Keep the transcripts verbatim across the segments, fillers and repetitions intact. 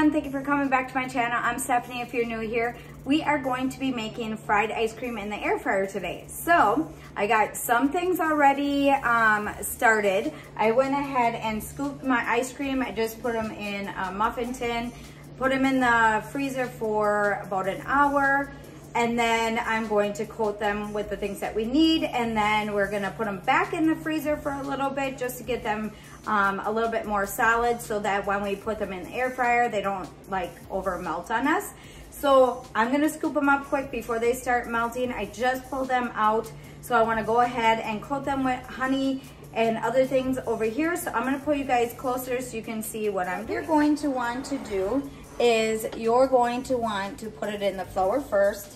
everyone, thank you for coming back to my channel. I'm Stephanie if you're new here. We are going to be making fried ice cream in the air fryer today. So I got some things already um, started. I went ahead and scooped my ice cream. I just put them in a muffin tin, put them in the freezer for about an hour. And then I'm going to coat them with the things that we need. And then we're gonna put them back in the freezer for a little bit just to get them um, a little bit more solid so that when we put them in the air fryer, they don't like over melt on us. So I'm gonna scoop them up quick before they start melting. I just pulled them out. So I wanna go ahead and coat them with honey and other things over here. So I'm gonna pull you guys closer so you can see what I'm doing. You're going to want to do is you're going to want to put it in the flour first,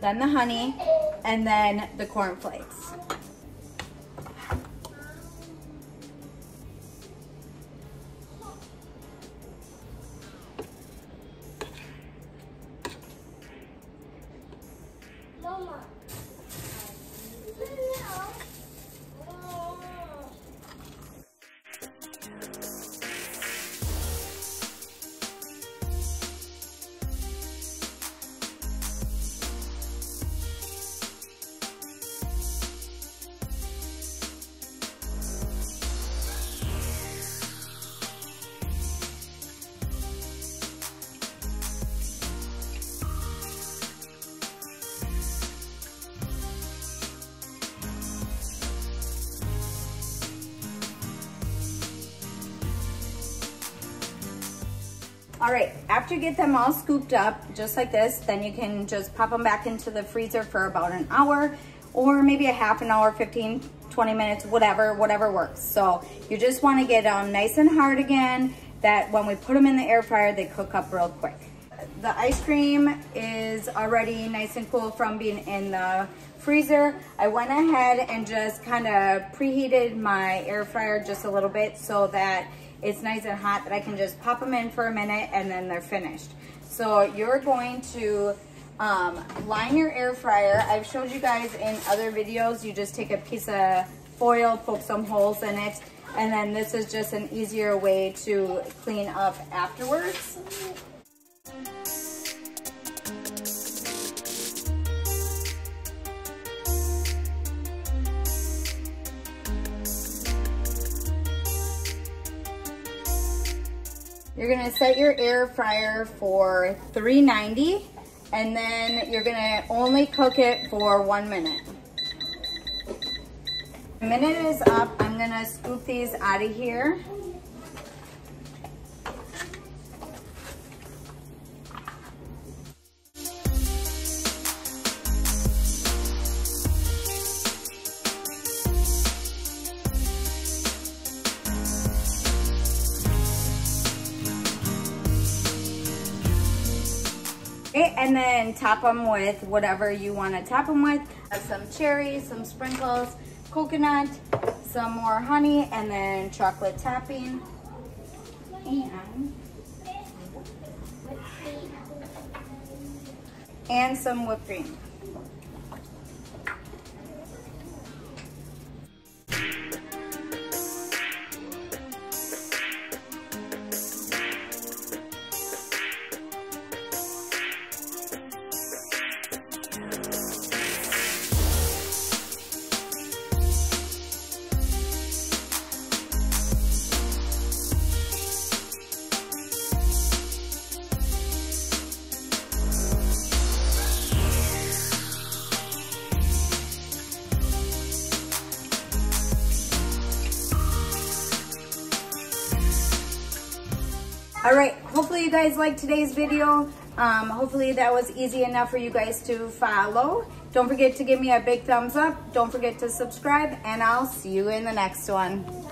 then the honey, and then the cornflakes. Mama. All right, after you get them all scooped up, just like this, then you can just pop them back into the freezer for about an hour or maybe a half an hour, fifteen, twenty minutes, whatever, whatever works. So you just wanna get them nice and hard again, that when we put them in the air fryer, they cook up real quick. The ice cream is already nice and cool from being in the freezer. I went ahead and just kinda preheated my air fryer just a little bit so that it's nice and hot, that I can just pop them in for a minute and then they're finished. So you're going to um, line your air fryer. I've showed you guys in other videos, you just take a piece of foil, poke some holes in it, and then this is just an easier way to clean up afterwards. You're gonna set your air fryer for three ninety, and then you're gonna only cook it for one minute. The minute is up, I'm gonna scoop these out of here. And then top them with whatever you want to top them with. Some cherries, some sprinkles, coconut, some more honey, and then chocolate topping. And, and some whipped cream. All right, hopefully you guys liked today's video. Um, hopefully that was easy enough for you guys to follow. Don't forget to give me a big thumbs up. Don't forget to subscribe, and I'll see you in the next one.